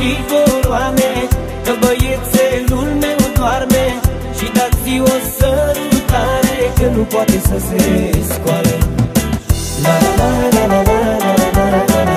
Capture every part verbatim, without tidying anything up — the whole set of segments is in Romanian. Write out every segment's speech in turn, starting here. și coroane, că băiețelul meu doarme. Și dați-i o sărutare, că nu poate să se scoale. La la la la la la la la la la la.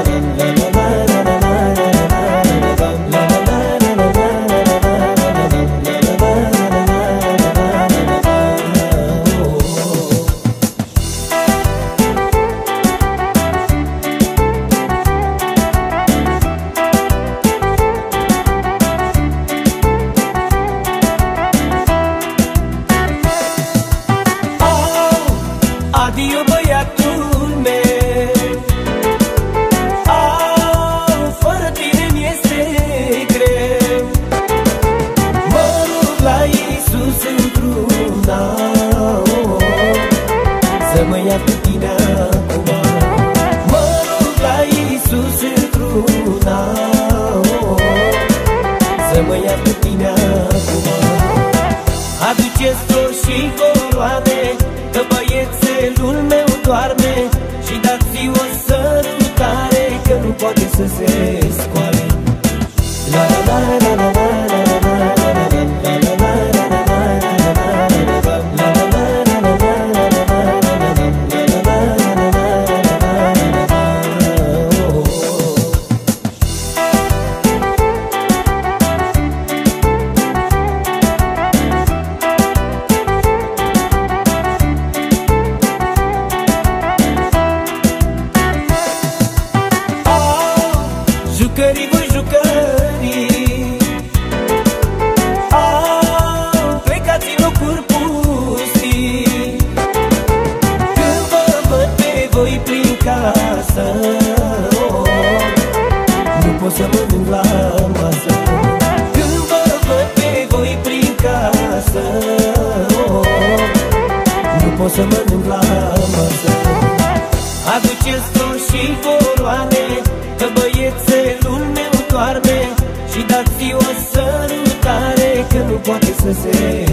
Să se